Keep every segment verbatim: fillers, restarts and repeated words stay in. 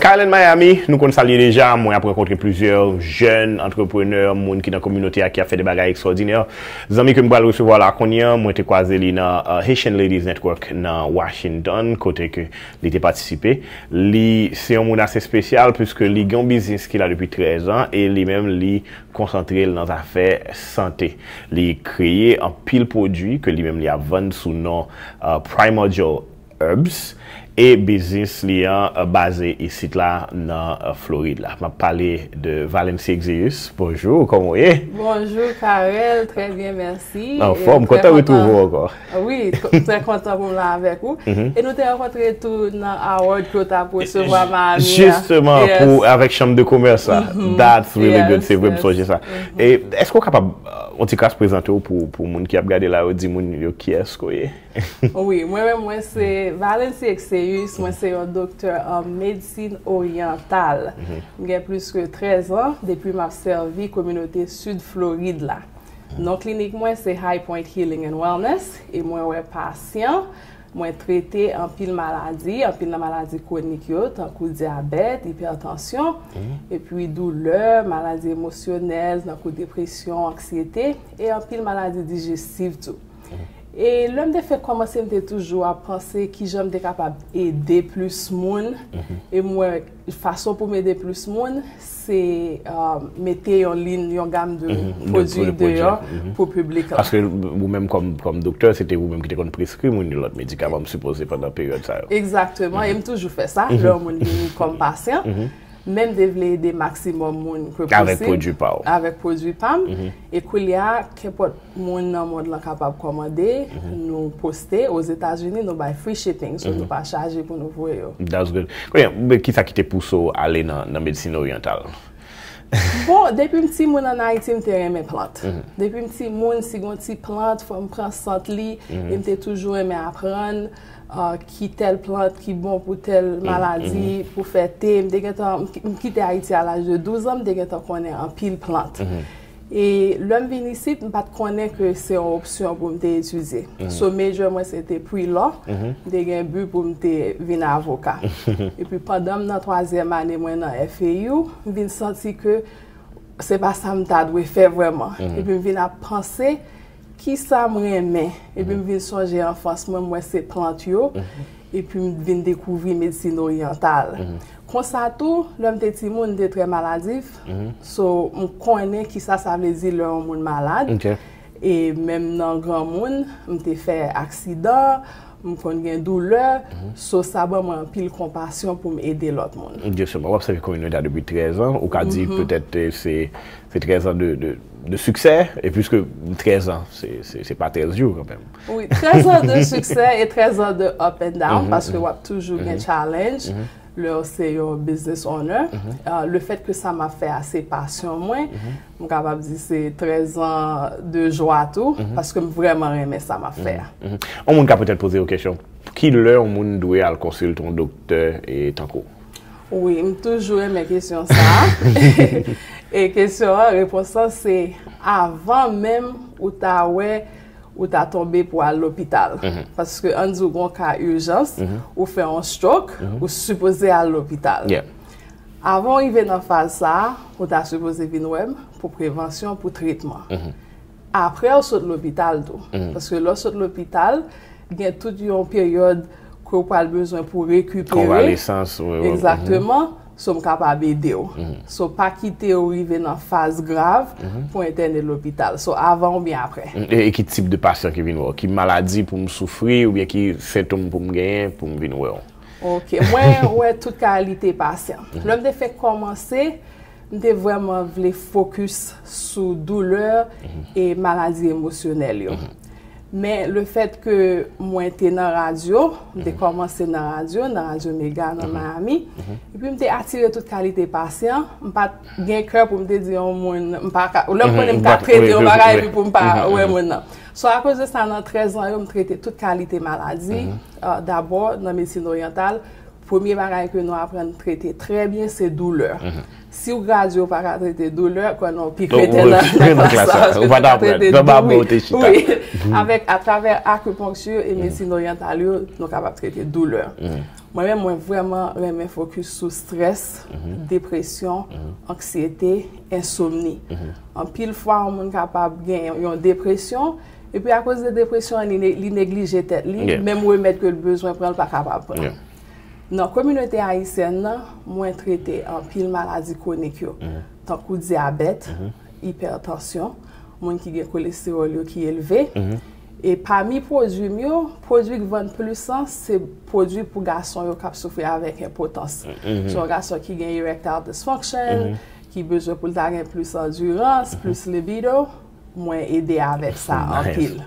Carel Miami, nous connaissons déjà, moi j'ai rencontré plusieurs jeunes entrepreneurs, monde qui dans la communauté qui a fait des bagages extraordinaires. Les amis que je vais recevoir là, moi j'ai croisé dans uh, Haitian Ladies Network dans Washington, côté que j'ai participé. C'est un monde assez spécial puisque il a un business qu'il a depuis treize ans et lui-même lui concentré dans l'affaire santé. Il a créé un pile produit que lui-même lui a vendu sous nom uh, Primordial Herbs. Et business liant uh, basé ici là dans uh, Floride là. M'a parlé de Valencie Exceus. Bonjour, comment est? Bonjour Carel, très bien merci. En forme, content de retrouver encore. Oui, très content pour là avec vous. Mm -hmm. Et nous t'ai rencontré tout dans Howard que tu as pour recevoir ma amie. Justement yes. Pour avec chambre de commerce là. Mm -hmm. That's really yes, good, c'est vrai pour ça. Et est-ce qu'on est capable on t'y casse présenter pour pour monde qui a regardé là ou dit monde yo qui est-ce qu'on est? Oui, moi même moi c'est Valencie Exceus. Moi, c'est un docteur en médecine orientale. J'ai plus que treize ans depuis que j'ai servi communauté sud-Floride là. Donc, clinique, moi, c'est Highpoint Healing and Wellness. Et moi, je suis patient. Moi, traité en pile maladie, en pile de maladies chroniques, tant que diabète, hypertension, et puis douleur, maladies émotionnelles, tant dépression, anxiété, et en pile maladies digestives tout. Et l'homme de fait commencer me toujours à penser qui j'aime de capable aider plus monde mm-hmm. Et moi façon pour m'aider plus monde c'est euh, mettre en ligne une gamme de mm-hmm. produits dehors mm-hmm. pour public parce que vous même comme comme docteur c'était vous même qui était prescrit mon l'autre médicament me supposé pendant période ça exactement mm-hmm. Et me toujours fait ça mm-hmm. Leur monde comme patient mm-hmm. Même de vle aider maximum moun que possible avec produit P A M avec produit P A M mm -hmm. Et qu'il y a qu'importe moun nan monde là capable commander mm -hmm. Nous poster aux États-Unis nous by free shipping so mm -hmm. Nous pas charger pour nous voir. That's good. Mais qui ça qui te pousse aller dans la médecine orientale? Bon, depuis petit moun en Haïti, je t'ai aimé plantes. Mm -hmm. Depuis petit moun, si gon ti plante, faut me prendre sante li, je t'ai toujours aimé apprendre euh, qui telle plante qui bon pour telle maladie, mm -hmm. pour faire thé. Je quitté Haïti à l'âge de douze ans, je t'ai connais en pile plante. Mm -hmm. Et l'homme vient ici, je ne connais pas que c'est une option pour m'étudier. Mm -hmm. So, major, moi, c'était puis là, j'ai eu un but pour devenir avocat. Et puis, pendant la troisième année, moi, dans la F A U, je me suis senti que ce n'est pas ça que je dois faire vraiment. Mm -hmm. Et puis, je me suis pensé, qui ça me aimait? Et puis, je me suis songé en France, moi, moi c'est plante. Mm -hmm. Et puis, je viens découvrir la médecine orientale. Comme ça, tout, l'homme de petit monde est très maladif. So, on connaît qui ça, ça veut dire le monde malade. Okay. Et même dans le grand monde, on a fait accident, on connaît douleur. Mm-hmm. So, ça va moi pile compassion pour aider l'autre monde. Je sais pas, vous savez qu'on est depuis treize ans. Ou qu'a dit peut-être c'est treize ans de... de... de succès, et puisque treize ans, c'est pas treize jours quand même. Oui, treize ans de succès et treize ans de up and down, mm-hmm, parce que mm-hmm, wap toujours mm-hmm, un challenge, mm-hmm, le c'est un business owner. Mm-hmm. Uh, le fait que ça m'a fait assez patient, moi, mm-hmm, m'en capable de dire c'est treize ans de joie tout, mm-hmm, parce que vraiment aimé ça m'a fait. Mm-hmm. On m'a peut-être posé une question. Qui l'heure on doit aller consulter ton docteur et tant qu'au? Oui, je toujours mes questions ça. Et question réponse c'est avant même où tu as ou t'as tombé pour aller à l'hôpital. Mm-hmm. Parce que en dit qu'on cas urgence mm-hmm, ou fait un stroke mm-hmm, ou supposé à l'hôpital. Yeah. Avant d'arriver dans phase ça, ou t'as supposé venir pour prévention pour traitement. Mm-hmm. Après on saute l'hôpital tout mm-hmm, parce que lorsque saute l'hôpital, il y a toute une période qu'on a besoin pour récupérer. Convalescence. Oui, exactement, sont mm -hmm. capables d'aider. Mm -hmm. So pas quitter ou arriver dans phase grave mm -hmm. pour interner l'hôpital. So avant ou bien après. Et, et quel type de patient qui vient voir? Qui maladie pour me souffrir ou bien qui symptôme pour me gagner pour me venir voir? OK, moi ouais toute qualité patient. Mm -hmm. L'homme de fait commencer de vraiment voulait focus sur douleur mm -hmm. et maladie émotionnelle. Mm -hmm. Mais le fait que moi j'étais dans la radio, j'ai mm-hmm, commencé dans la radio, dans la radio Méga, dans mm-hmm, Miami, mm-hmm, et puis j'ai attiré toute qualité patient. Je n'ai pas de cœur pour me dire que je ne peux pas traiter, je ne peux pas traiter. So, à cause de ça, dans treize ans, je traité toute qualité maladie, mm-hmm, euh, d'abord dans la médecine orientale, premier bagage que nous apprenons à traiter très bien, c'est douleur. Mm -hmm. Si vous ne pas à traiter douleur, quand on pique les ténèbres, on va traiter avec à travers acupuncture et médecine orientale, nous sommes capables de traiter douleur. Moi-même, moi vraiment, je me focus sur stress, dépression, anxiété, insomnie. En pile fois, on est capable de gagner une dépression. Et puis à cause de la dépression, il néglige tête, même remettre que le besoin prend pas capable. Dans la communauté haïtienne, moins traité en pile maladie chronique, tant que diabète, hypertension, monde qui a le cholestérol qui est élevé. Et parmi les produits mieux, produits qui vendent plus, c'est produits pour garçons qui souffrent avec impotence. C'est un garçon qui a erectile dysfunction, qui a besoin pour le plus endurance, plus libido. Moins aider avec ça en pile.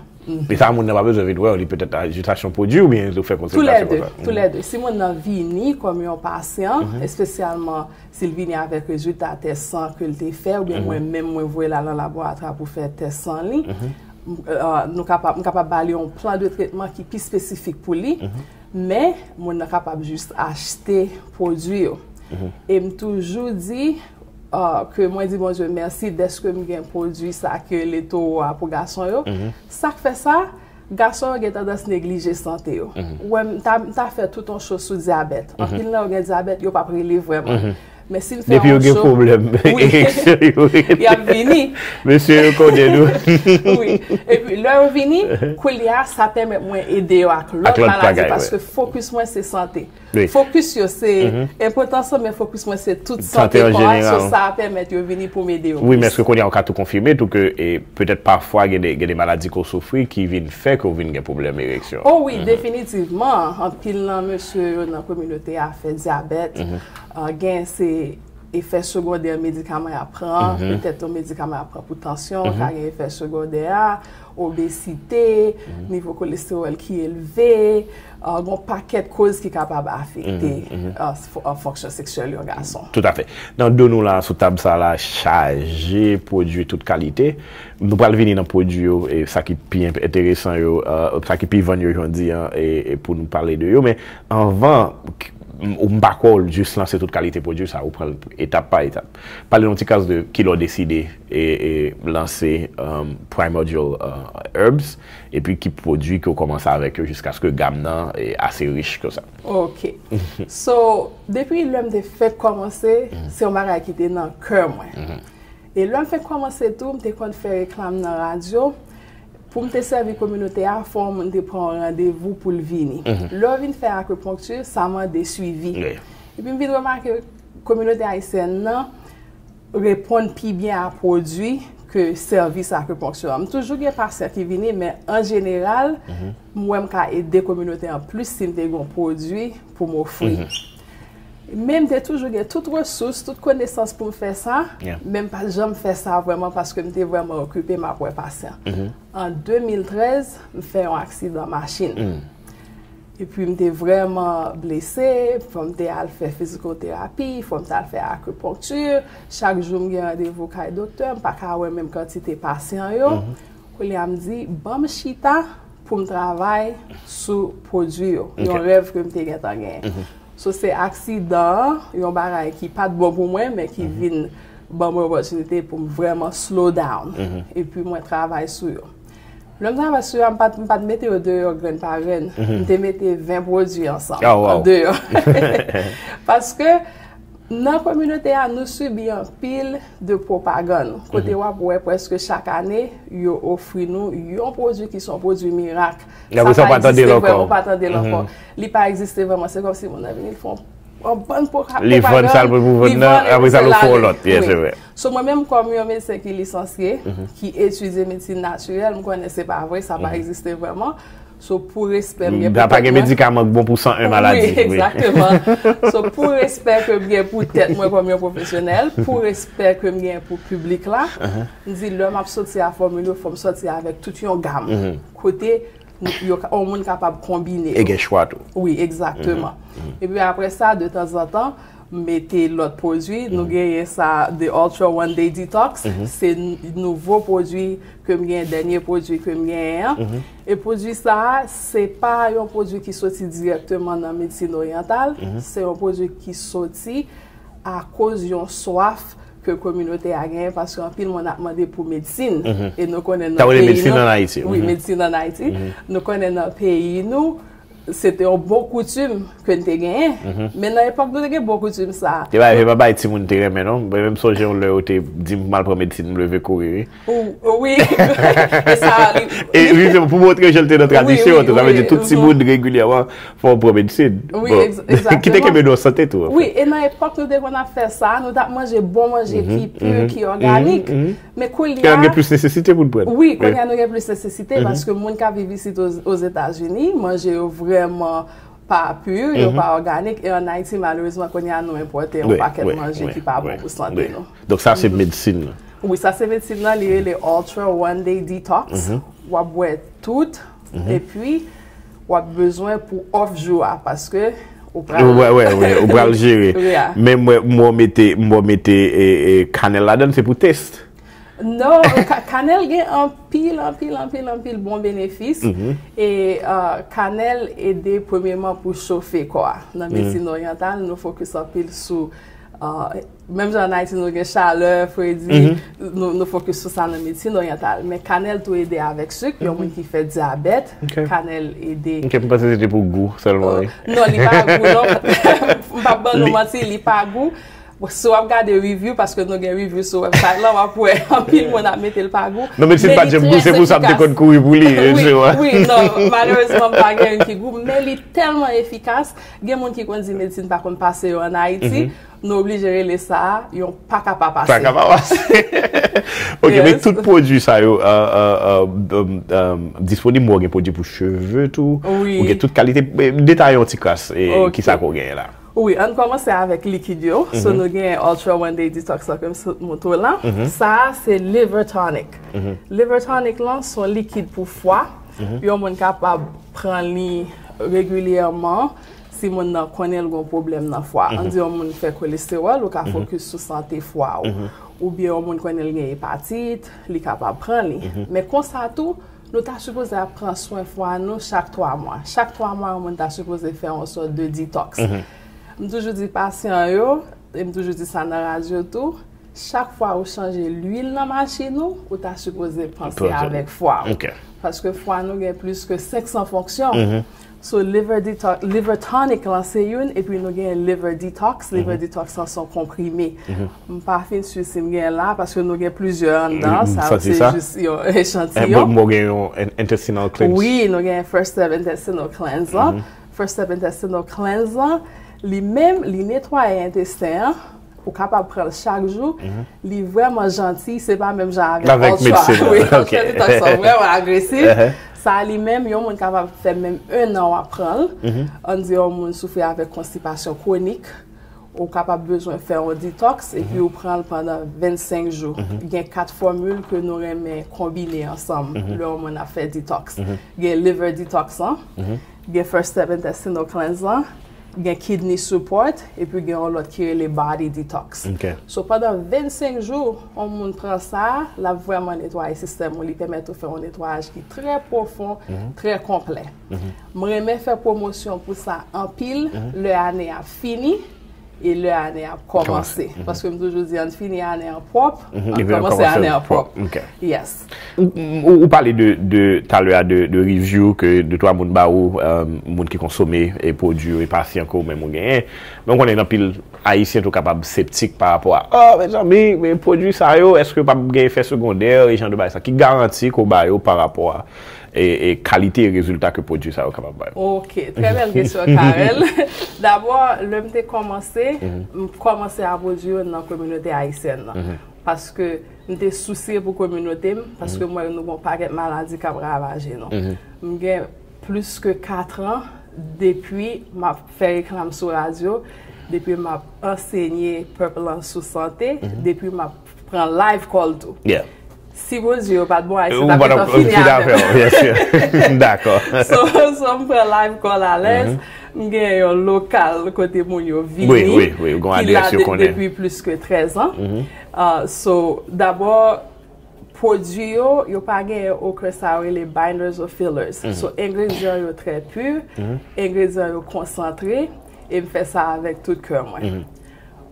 Mais ça, on n'a pas besoin de voir, peut-être agitation produit ou bien de faire consultation. Tous les deux, tous les deux. Si on a vini comme un patient, spécialement s'il vient avec résultat test sang que le fait, ou bien moi-même, moi, voyez là dans le laboratoire pour faire test sans lui, nous sommes capables d'aller un plan de traitement qui est plus spécifique pour lui, mais on est capable juste acheter produit. Et me toujours dit, Uh, que moi dis bon Dieu merci d'être que j'ai produit ça que les taux uh, pour garçon yo mm -hmm. ça fait ça garçon a tendance négliger santé yo mm -hmm. ouais t'as fait tout ton chose sous diabète mm -hmm. en pile là on diabète yo pas prélevé vraiment mm -hmm. mais s'il fait depuis il y a problème il a vini monsieur connaît nous oui et puis leur vini colia ça permet moins aider avec l'autre maladie parce que focus moins c'est santé focus sur c'est importance mais focus moins c'est toute santé en général ça permet de venir pour m'aider oui mais est-ce que connaît encore tout confirmé tout que et peut-être parfois il y a des maladies qu'on souffre qui viennent faire qu'on vienne des problèmes érection oh oui définitivement en pile là monsieur dans la communauté a fait diabète gain c'est effet secondaire médicament à prendre mm-hmm. peut-être un médicament à prendre pour tension mm-hmm. car il y a effet secondaire obésité mm-hmm. niveau cholestérol qui est élevé un bon paquet de causes qui est capable d'affecter mm-hmm. uh, fonction sexuelle au garçon tout à fait dans deux nous là sous table ça là chargé produit toute qualité nous parlons venir dans produit et ça qui est plus intéressant yo, uh, ça qui est plus vendu aujourd'hui hein, et, et pour nous parler de yo mais avant ou m'bakol juste lancer toute qualité produit ça ou prendre étape par étape parler dans petit cas de qui l'a décidé et, et lancer um, Primordial uh, Herbs et puis qui produit qu'on commence avec eux jusqu'à ce que gamme nan est assez riche que ça OK so depuis l'homme de fait commencer mm-hmm. c'est un bagage qui était dans cœur moi mm-hmm. et l'homme fait commencer tout me qu'on fait réclame dans radio pour me servir communauté à forme de prendre rendez-vous pour le venir. Là vinn faire acupuncture, ça m'a des suivi. Et puis me vinn remarquer communauté haïtienne là répond plus bien à produit que service acupuncture. J'ai toujours des patients qui viennent mais en général moi me ca aider communauté en plus si me des bon produit pour m'offrir. Même j'ai toujours toute ressource, toute connaissance pour me faire ça, yeah. même pas jamais faire ça vraiment parce que j'étais vraiment occupé ma propre patient. Mm-hmm. En deux mille treize, je fais un accident de machine. Mm. Et puis j'étais vraiment blessé, faut faire physiothérapie, faut faire acupuncture, chaque jour j'ai rendez-vous avec le docteur, pas qu'à même quantité de patients yo. Mm-hmm. Il me dit bon chita pour me travailler sur produit. Okay. Yo rêve que j'étais gagné. So, c'est un accident, un barrage qui n'est pas bon pour moi, mais qui mm-hmm. vient bon pour l'opportunité pour vraiment slow down. Mm-hmm. Et puis, moi, je travaille sur eux. Le travail sur eux, je ne mets pas de météo dehors, graine par graine. Mm-hmm. Je mettais vingt produits ensemble, oh, wow. dehors. Parce que dans la communauté, nous subissons une pile de propagande. Côté mm-hmm. presque chaque année, ils offrent nous un produit qui sont produits miracles. Ça n'a pas attendu longtemps. Il n'a pas existé vraiment. C'est comme si mon avenir font un bon programme. Les bonnes salles pour vous venir, après ça, le font l'autre. Oui, c'est vrai. So, moi-même, comme un médecin qui est licencié, mm-hmm. qui étudie médecine naturelle, je ne connaissais pas vrai, ça n'a mm-hmm. pas existé vraiment. So, pour respect, bien pour pas de médicaments bon pour cent un maladies. Oui, exactement. So, pour respect que bien pour tête, moi, comme un professionnel, pour respect que bien pour public là, je dis, l'homme a sorti la formule, il faut sortir avec toute une gamme. Côté, il y a un monde capable de combiner. Et il y a choix. Oui, exactement. Et puis après ça, de temps en temps, mettez l'autre produit. Mm -hmm. Nous avons ça de Ultra One Day Detox. Mm -hmm. C'est nouveau produit que le dernier produit que j'ai. Mm -hmm. Et produit ça, c'est pas un produit qui sorti directement dans la médecine orientale. Mm -hmm. C'est un produit qui sorti à cause d'une soif que la communauté a gagné parce qu'en pile, on a demandé pour médecine. Mm -hmm. Et nous connaissons la médecine en Haïti. Oui, mm -hmm. médecine en Haïti. Mm -hmm. Nous connaissons notre pays, nous. C'était un bon coutume que nous avons gagné. Mais dans l'époque, nous avons un bon coutume. Je ne vais pas dire que nous avons gagné, mais non. Même si nous avons dit mal pour la médecine, nous devons courir. Oui, et ça arrive. Et pour montrer que j'étais dans la tradition, ça veut dire que tout le monde régulièrement fait pour la médecine. Oui, exactement. Qui était dans la santé. Oui, et dans l'époque, nous avons fait ça. Nous avons mangé bon manger qui est pur, qui est organique. Mais quand il y a plus de nécessité pour le prendre. Oui, quand il y a plus de nécessité, parce que les gens qui vivent ici aux États-Unis, manger au vrai. Vraiment pas pur, mm-hmm. pas organique. Et en Haïti, malheureusement, qu'on y a nous importé un paquet de manger qui n'est pas bon pour santé. Oui. Donc ça, c'est mm-hmm. médecine. Oui, ça, c'est médecine. Là, les, les Ultra One Day Detox. Mm-hmm. On va boire tout. Mm-hmm. Et puis, on a besoin pour off-jour parce que on peut le gérer. Mais moi, moi, mettez, moi, mettez, et cannelle là-dedans, c'est pour test. Non, cannelle a un pile, un pile, un pile, un pile bon bénéfice. Mm -hmm. Et euh, cannelle aide premièrement pour chauffer quoi. Dans la médecine mm -hmm. orientale, nous focus un pile sur euh, même en Haïti, nous avons chaleur, Freddy, mm -hmm. nous nous focus sur ça dans la médecine orientale. Mais cannelle tout aide avec sucre. Il y a quelqu'un qui fait diabète, okay. cannelle aide. Ok, vous pensez que c'était pour goût seulement? Euh, non, il n'y a pas de goût. Non, pas bon, nous mentir, il n'y a pas de goût. Si vous regardez les reviews, parce que nous avons des reviews sur le website, là, vous pouvez en pile, vous n'avez pas le pagou. Non, mais c'est pas de goût, c'est pour ça que vous avez couru pour lui. Oui, non, malheureusement, pas de qui goût, mais il est tellement efficace. Il y a des gens qui ont dit médecine, par contre, passer en Haïti. Nous obligerons les ça, ils n'ont pas capable de passer. Pas capable de passer. Ok, yes. Mais tout produit ça, euh, euh, euh, euh, disponible, moi, des produits pour cheveux, tout. Oui. Okay, toute qualité, détail anti-casse, et okay. Qui ça qu'on gagne là. Oui, on commence avec liquidio. Mm -hmm. So, nous avons Ultra One Day Detox, comme ce là. Mm -hmm. Ça, c'est liver tonic. Mm -hmm. Liver tonic, là, c'est un liquide pour foie. Puis, on est capable de prendre régulièrement. Si on a un problème dans le foie, on dit qu'on fait cholestérol ou qu'on focus sur la santé foie. Ou bien on connaît l'hépatite, on est capable de prendre. Mais comme ça, tout, nous sommes supposés prendre soin de foie chaque trois mois. Chaque trois mois, on est supposé faire une sorte de détox. Je dis toujours aux patients, je dis toujours ça dans la radio, tout. Chaque fois que vous changez l'huile dans la machine, vous êtes supposé penser avec foie. Parce que foie, nous avons plus que cinq cents fonctions. So, liver, detox, liver tonic, c'est une, et puis nous avons liver detox. Liver mm -hmm. detox, sont comprimés. Je ne suis pas fin sur ce là, parce que nous avons plusieurs dedans. Mm -hmm. Ça, c'est juste un échantillon. Nous avons un intestinal cleanse. Oui, nous avons un first step intestinal cleanse. Mm -hmm. First step intestinal cleanse, les mêmes, les nettoyer l'intestin. Pour capable prendre chaque jour, il mm -hmm. est vraiment gentil, c'est pas même genre avec, avec médecine. Oui, okay. Les détox sont vraiment agressifs. Uh -huh. Ça lui-même, il y a des gens qui sont capables de faire même un an à prendre. Mm -hmm. On dit qu'on souffre avec constipation chronique. On est capable besoin de faire un détox et mm -hmm. puis on prend pendant vingt-cinq jours. Mm -hmm. Il y a quatre formules que nous aimons combiner ensemble. Mm -hmm. Là, on a fait détox. Mm -hmm. Il y a liver détox, hein? Mm -hmm. Il y a first step intestinal cleansing. Il y a kidney support et puis il y a l'autre qui est le body detox. Okay. So, pendant vingt-cinq jours, on prend ça, là vraiment nettoyer le système, on lui permet de faire un nettoyage qui est très profond, mm-hmm. très complet. Je remets faire promotion pour ça en pile, mm-hmm. l'année a fini et l'année a commencé. Mm-hmm. Parce que comme toujours dis, on finit l'année en propre, mm-hmm. on commence l'année en propre. Okay. Yes. Vous parlez de de de, de review que de toi moun barou euh, moun qui consomme et produit et patient ko même moun gagne. Donc on est dans pile haïtien tout capable sceptique par rapport à oh mes amis mais produit ça yo est-ce que pas gagne effet secondaire et genre de bail ça qui garantit ko ba yo par rapport à et, et qualité et résultat que produit ça yo capable ba. OK, très belle question Carel. D'abord, le m'te commencé mm-hmm. commencer à produire dans la communauté haïtienne. Mm-hmm. Parce que nous sommes souciés pour la communauté, parce que moi, nous n'avons pas de maladie qui a ravagé. Nous avons plus que quatre ans depuis que j'ai fait réclame sur la radio, depuis que j'ai enseigné Purple en sous-santé, depuis que j'ai pris live call tout. Yeah. Si vous n'avez pas de bon aïe, c'est d'abord fini. D'accord. Donc, je prends live call à l'aise. Mm-hmm. J'ai un local côté mon yo vini. Oui, oui, oui, on a de, depuis plus que treize ans. Mm-hmm. uh, so d'abord produit yo, yo pa gen au que ça les binders ou fillers. Mm-hmm. So ingrédients yo très pur, mm-hmm. ingrédients yo concentré et me fait ça avec tout cœur moi. Mm-hmm.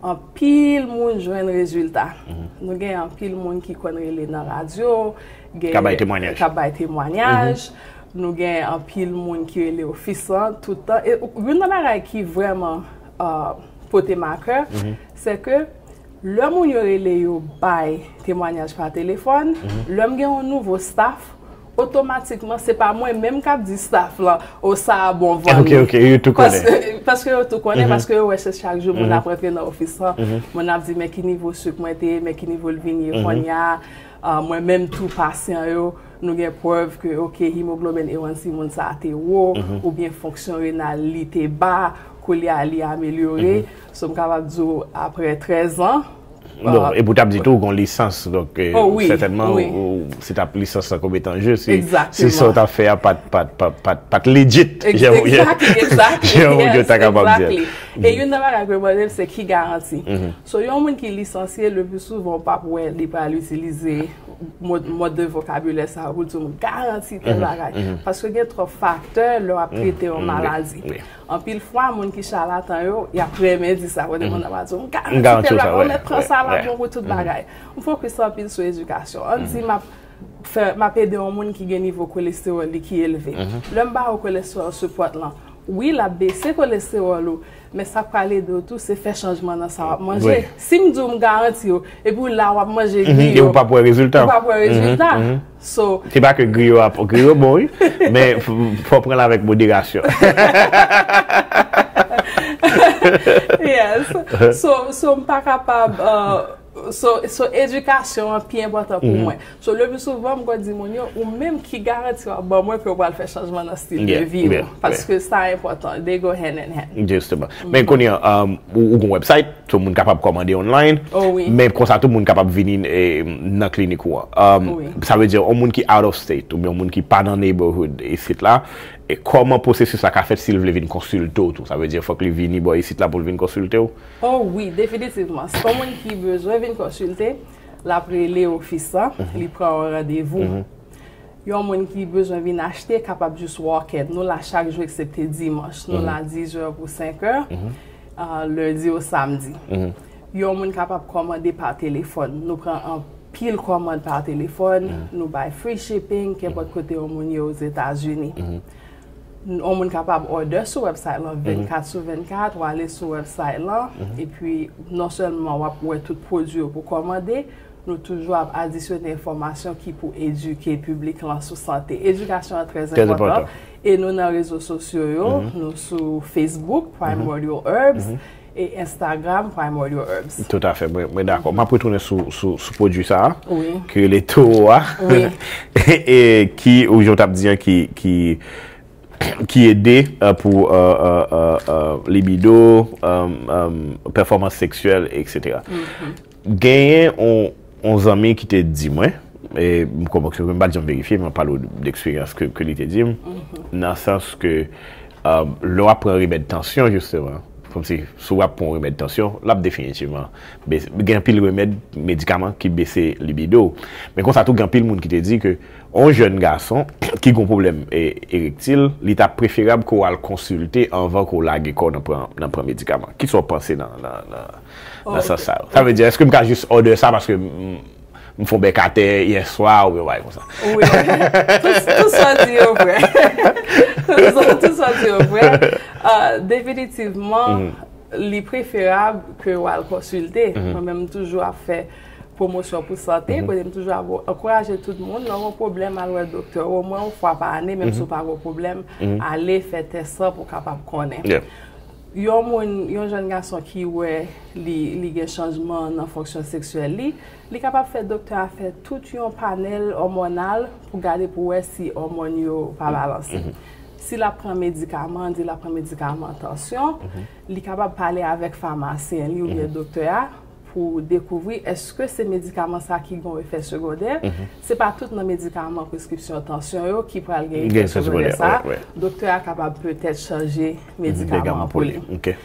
En pile moun joine résultat. Mm-hmm. Nous gen en pile moun qui connaît les dans radio, gen kabay témoignage. Kabay témoignage. Mm-hmm. Nous avons un pile monde qui est officiant tout le temps. Et une chose qui est vraiment portée ma cœur, c'est que l'homme qui est témoignage par téléphone, l'homme qui a un nouveau staff, automatiquement, ce n'est pas moi-même qui dit staff là, au ça bon vent. Ok, ok, you tout connais. Parce que tout connais, parce que ouais, c'est chaque jour, mon apprenti dans l'office, mon a dit, mais qui niveau sucre, mais qui niveau le vigneron, moi-même tout patient, nous avons preuve que ok l'hémoglobine A un C mon ça a été haut ou bien fonction rénale était bas, qu'elle a amélioré. Sommes capables de après treize ans. Non, et pour t'abdi tout on licence donc certainement c'est ta licence comme est en jeu c'est c'est ça tu as fait à pas pas pas pas legit. Exactement, exactement. Et une des c'est qui garantit. So yon moun qui licencié le plus souvent pas pour les pas l'utiliser mode de vocabulaire ça pour dire garantie tel bagage parce que il y a trop facteurs leur a prêté en maladie. En pile fois moun qui charlatan yo, y a prémédit ça on demande pas dire garantie tel bagage. Il faut que ça pile sur l'éducation. On dit m'a pédé un monde qui a un niveau de cholestérol qui est élevé. L'homme bas au cholestérol support là. Oui, la baisse cholestérol, mais ça peut aller de tout, c'est faire changement dans ça. Manger, si je garantis, et puis là, on va manger. Et on ne peut pas avoir résultat. C'est pas que griot a griot, bon, mais il faut prendre avec modération. Yes. So, so pas capable. Uh, so, so éducation est important pour moi. So le plus souvent, je dis mon ou même qui garantit bon moi que va faire changement dans style de vie parce que ça est important. They go hand in hand. Justement. Mais qu'on y a un website, tout le monde capable commander online. Mais comme ça tout le monde capable venir dans la clinique ça veut dire un monde qui out of state ou bien un monde qui pas dans neighborhood et c'est là. Et comment processus ça qu'a fait s'il veut venir consulter ou tout? Ça veut dire faut que le vini boy ici là pour venir consulter ou? Oh oui, définitivement. C'est comme on qui besoin venir consulter, l'après les officiers, il prend un rendez-vous. Il y a un monde qui besoin venir acheter capable juste walk-in. Nous là chaque jour excepté dimanche, nous là dix heures pour cinq heures, lundi au samedi. Il y a un monde capable commander par téléphone. Nous prend un pile commande par téléphone, nous buy free shipping qu'importe côté au monde aux États-Unis. On est capable d'order sur le website là, vingt-quatre sur vingt-quatre, ou aller sur le website là, et puis non seulement on peut tout produit pour commander, nous toujours additionner des informations qui pour éduquer le public là sur santé. L'éducation est très importante. Et nous dans les réseaux sociaux, nous sur Facebook, Primordial Herbs, et Instagram, Primordial Herbs. Tout à fait, mais d'accord. Je vais retourner sur ce produit ça, que les taux, et qui, aujourd'hui, qui... qui qui aide euh, pour euh, euh, euh, libido, euh, euh, performance sexuelle, et cetera. Gagner on amis qui te dit moi, et comme je ne vais pas vérifier, mais je parle d'expérience que que te dit, dans le sens que euh, l'on apprend à remettre tension justement. Comme si soit pour remettre tension, là définitivement. Mais gagne pile remède médicament qui baisse libido. Mais comme ça tout gagne pile monde qui te dit que un jeune garçon qui a un problème érectile, il est préférable qu'on aille consulter avant qu'on lague qu'on n'en prend médicament. Qui sont pensés dans dans ça ça. Ça veut dire est-ce que me cache juste order ça parce que me font bécater hier soir ou ouais comme ça. Oui. Tout ça dit au vrai. Tout ça dit au vrai. Uh, définitivement, mm -hmm. les préférables que vous consulter. Moi-même, mm -hmm. toujours faire promotion pour santé, mm -hmm. toujours encourager tout le monde. Dans un problème, aller au docteur, au moins une fois par année, même mm -hmm. si vous n'avez pas de problème, mm -hmm. aller faire tes ça pour capable connaître. Yeah. Il y a un jeune garçon qui a un changement dans la fonction sexuelle. Il est capable de faire docteur à faire tout un panel hormonal pour garder pour voir si hormone n'est pas balancé. Si la prend médicament, il la prend médicamentation, il est capable de parler avec pharmacien ou bien docteur pour découvrir est-ce que ces médicaments ça qui ont effet secondaire. Mm-hmm. C'est pas tous nos médicaments prescription tension qui peuvent avoir effet secondaire. Ça, ouais, ouais. Docteur est capable peut-être changer médicaments pour lui. Okay.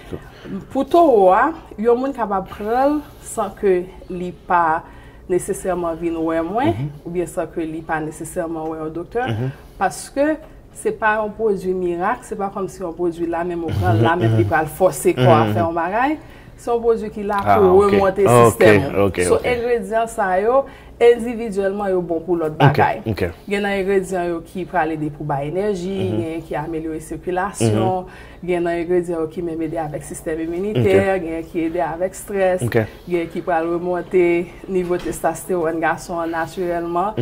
Pour toi, il y a des gens capable prendre sans que les pas nécessairement viennent ouais moins ou bien sans que les pas nécessairement ouais au docteur, mm-hmm, parce que ce n'est pas un produit miracle, ce n'est pas comme si on produit là, même on prend là, même il va le forcer à faire un bagage. C'est un produit qui est là pour remonter le système. So, ingrédients, ça, individuellement, ils sont bons pour l'autre bagage. Il y a des ingrédients qui peuvent aider pour l'énergie, qui améliorent la circulation, il y a des ingrédients qui peuvent aider avec le système immunitaire, il y a qui aident avec le stress, il y a qui peuvent remonter le niveau de testostérone garçon naturellement.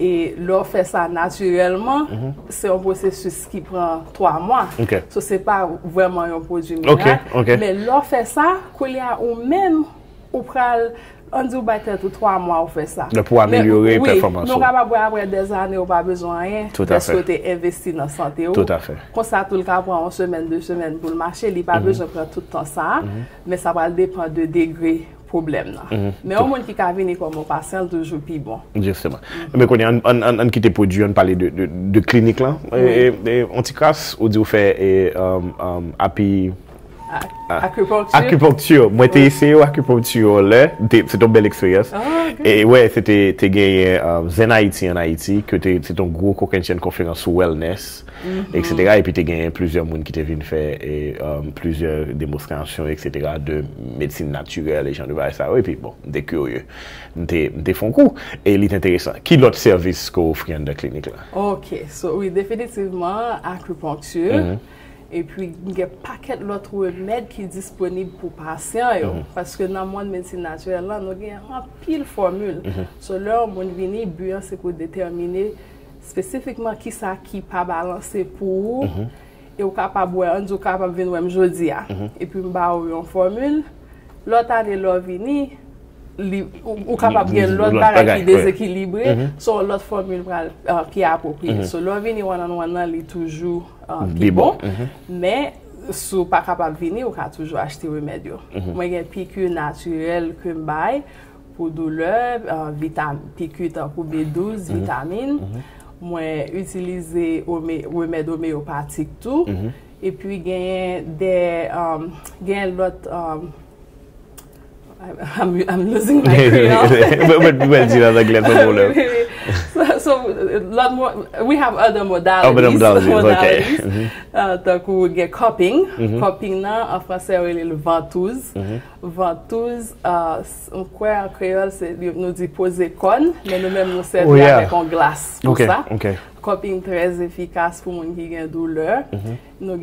Et l'on fait ça naturellement, mm-hmm, c'est un processus qui prend trois mois. Okay. So, ce n'est pas vraiment un produit miracle. Okay. Okay. Mais l'on fait ça, qu'on y a ou même, ou pral, on dit ou trois mois, on fait ça. Donc, pour améliorer la performance. Oui, nous n'avons après des années, on n'a pas besoin de rien. Tout à fait. Parce que tu investis dans la santé. Tout à fait. Comme ça, tout le cas prend une semaine, deux semaines pour le marché, il n'y a pas besoin de prendre tout le temps ça, mm-hmm, mais ça va dépendre de degré. Problème là. Mm-hmm. Mais au monde qui a venu comme un patient toujours plus bon. Justement. Mm-hmm. Mais qu'on est en en quitté produit, on parlait de de, de clinique là. Anticasse ou dit on fait happy acupuncture. Acupuncture. Moi t'ai essayé acupuncture là, c'est une belle expérience. Oh, okay. Et ouais, c'était t'es gagné um, Zen Haïti en Haïti que c'est ton gros convention conférence sur wellness, mm-hmm, et cetera. Et puis t'es gagné plusieurs monde qui t'es venu faire et um, plusieurs démonstrations et cetera de médecine naturelle et gens de ça. Et puis bon, des curieux, des des font coup et il est intéressant. Qui l'autre service qu'offre dans la clinique là? OK, so oui, définitivement acupuncture. Mm-hmm. Et puis, il y a un paquet d'autres remèdes qui sont disponibles pour les patients. Yo, mm-hmm. Parce que dans le monde de la médecine naturelle, nous avons un pile formule. Mm-hmm. So, là, mon vini, but, c'est pour déterminer spécifiquement qui ça qui pas balancé pour mm-hmm. et au capable on dit capable venir même jeudi a. Mm-hmm. Et puis m'ba une formule. L'autre année l'on vini, ou capable de l'autre bagage qui déséquilibré, sur l'autre formule qui est appropriée. So l'on vini one on one là toujours Bi bon, mais si vous n'êtes pas capable de venir, vous pouvez toujours acheter des remèdes. Moi, j'ai une piqûre naturelle que je mets pour douleur, piqûre pour B douze, vitamines. Moi, j'utilise remèdes homéopathiques tout. Et puis, j'ai des autres. I'm, I'm losing my crayon. so, so lot more, we have other modalities. Other modalities, okay. Uh, donc, we get copying. Mm-hmm. Copying, en français, on dit ventouse. Mm-hmm. Ventouse, en quoi en créole, nous dit poser cône, mais nous-mêmes, nous servons oh, yeah. avec une glace pour okay. ça. Okay. Copying très efficace pour les gens qui ont douleur. Mm-hmm. Nous avons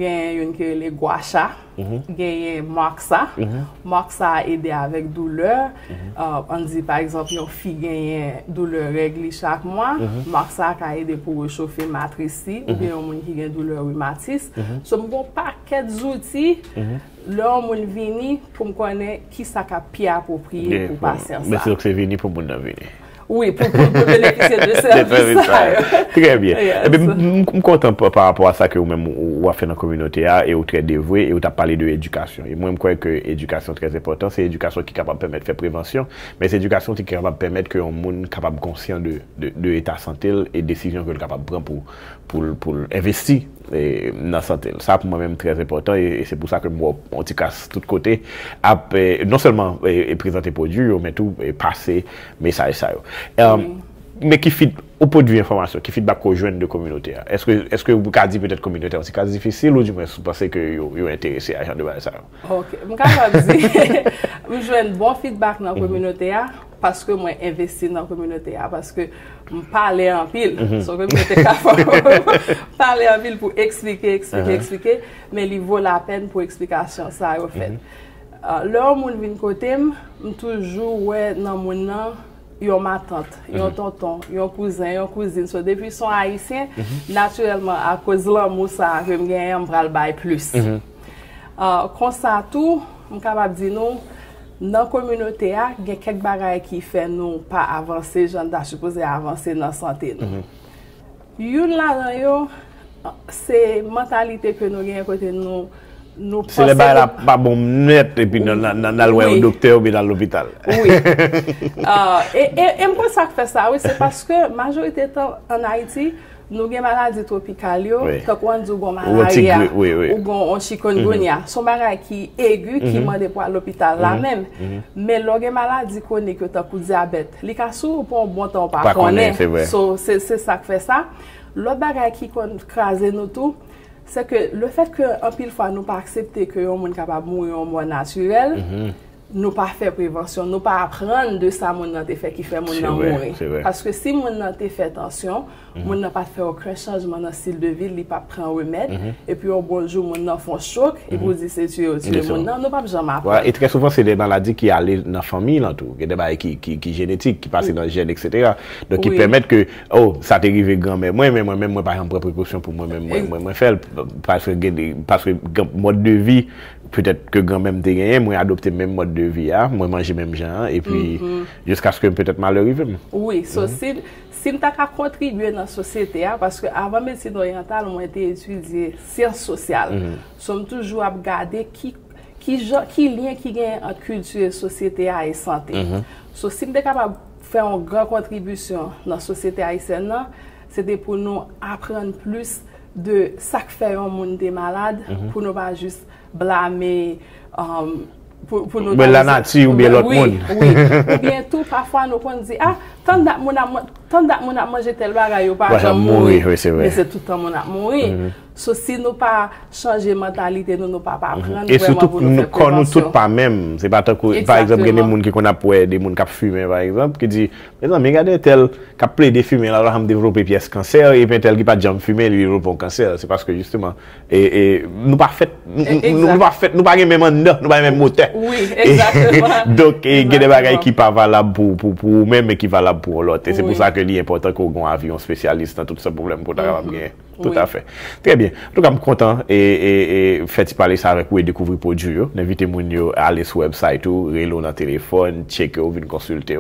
les guacha, mm-hmm. moxa. Mm-hmm. Moxa aide avec douleur. Mm-hmm. uh, on dit par exemple, une fille qui douleur réglée chaque mois. Mm-hmm. Moxa aide pour réchauffer matrice, mm-hmm. ou bien les gens qui ont douleur rhumatisme. Mm-hmm. So, bon paquet d'outils. Mm-hmm. Là, on vient pour connaître qui ça qui est approprié pour patient. Mais c'est que c'est venu pour mon avis. Oui, pour, pour, pour bénéficier de services. Très bien. Je suis content par rapport à ça que vous-même vous avez fait dans la communauté et vous êtes très dévoué et vous avez parlé de l'éducation. Et moi, je crois que l'éducation est très importante. C'est l'éducation qui est capable de permettre de faire prévention, mais c'est l'éducation qui est capable de permettre que les gens soient capables conscients de, de, de l'état de santé et des décisions qu'ils sont capables de prendre pour, pour, pour investir dans la santé. Ça, pour moi-même, très important et, et c'est pour ça que moi, on te casse de tous côtés, non seulement et, et présenter produit, mais tout et passer message ça. Um, mm. Mais qui fit au produit d'information, qui feedback aux jeunes de communauté. Est-ce que est-ce que vous pouvez dire peut-être communauté c'est cas difficile ou du moins vous pensez que vous êtes intéressé à gens de ça? OK, je capable dire je joue un bon feedback dans la communauté parce que moi investi dans la communauté parce que je parle en pile, mm-hmm. so communauté parler en pile pour expliquer, expliquer, uh-huh. expliquer, mais il vaut la peine pour explication ça au fait. Là mon vient côté, toujours ouais dans mon nan yon ma tante, yon tonton, yon cousin, yon cousine. So, depuis qu'ils sont haïtiens, mm -hmm. naturellement, à cause de l'amour, ça, je me gagne, je me prends le bail plus. Mm -hmm. uh, Comme ça, tout, je suis capable de dire non, dans la communauté, il y a quelques bagages qui font non pas avancer, j'en ai supposé avancer dans la santé. Une là, c'est la mentalité que nous avons côté nous. C'est le bail pas bon net et puis dans le docteur ou dans l'hôpital. Oui. Et moi, ça fait ça, c'est parce que la majorité de temps en Haïti, nous avons des maladies tropicales, comme la malaria ou la chikungunya. Ce sont des maladies qui sont aiguës, qui demandent pour l'hôpital. Mais lorsque les maladies chroniques, comme le diabète, les cas sont pour un bon temps, pas connaît. C'est ça qui fait ça. L'autre bagage qui crase nous tout, c'est que le fait qu'en pile fois nous pas accepter que on est capable de mourir en mode naturel, mm-hmm. nous pas faire prévention, nous pas apprendre de ça mon nan te fait qui fait mon nan mourir. Parce que si mon nan te fait attention, mm-hmm. mon nan pas faire aucun changement dans style de vie, il pas prendre remède mm-hmm. et puis au bonjour mon nan font choc et vous dites c'est tu tu mon nan nous pas jamais apprendre. Et très souvent c'est des maladies qui allaient dans la famille là tout, des maladies qui qui qui génétiques qui passent dans le gène et cetera. Donc qui permettent que oh ça t'arrive grand-mère moi mais moi même moi pas prendre précaution pour moi même moi moi faire parce que parce que mode de vie peut-être que grand-mère me gagné moi adopter même mode de vie, hein? Moi manger même gens et puis mm-hmm. jusqu'à ce que peut-être mal arrive. Oui, so, mm-hmm. si nous avons contribué dans la société, hein, parce qu'avant la médecine orientale, on a été étudié sciences sociales. Mm-hmm. Nous sommes toujours à regarder qui qui, qui lien qui gagne entre culture, société et santé. Mm-hmm. So, si nous sommes capables de faire une grande contribution dans la société haïtienne, c'était pour nous apprendre plus de ça que fait un monde des malades, mm-hmm. pour ne pas juste blâmer. Um, Pour, pour nous la nature ou bien l'autre monde. Oui, ou bien tout, parfois nous on dit, ah, tant que mon a mangé tel bagage, pas va mourir. Oui, c'est vrai. Mais c'est tout le temps mon a mourir. So, si nous pas changer mentalité, nous ne pas apprendre. Et surtout, quand nous tous pas même, c'est pas tant que, par exemple, il y a des gens qui ont des gens qui fument, par exemple, qui disent, mais non, mais regardez, tel qui a plein de fumer, alors on développe pièce cancer, et puis tel qui n'a pas de jambes fumées, lui, il développe un cancer. C'est parce que justement, et nous pas fait, nous pas fait, nous pas même un nom, nous pas même moteur. Oui, exactement. Donc, il y a des bagages qui ne sont pas valables pour vous-même, mais qui sont valables pour l'autre. Et c'est pour ça que l'important qu'on ait un avion spécialiste dans tout ce problème pour t'avoir bien. Tout à fait. Très bien. En tout cas, je suis content et faites parler ça avec vous et découvrir le produit. Invitez-moi à aller sur le website, relou dans le téléphone, checker ou venir consulter.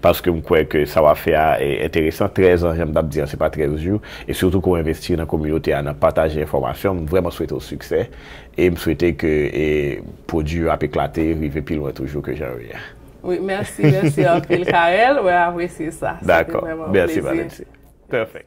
Parce que je crois que ça va faire intéressant. treize ans, j'aime dire, ce n'est pas treize jours. Et surtout qu'on investit dans la communauté, en partager l'information. Je vraiment souhaite au succès. Et je souhaite que le produit a éclaté, arrive plus loin toujours que j'arrive. Oui, merci, merci, Uncle Carel. Oui, appréciez ça. D'accord. Merci, Valencie. Parfait.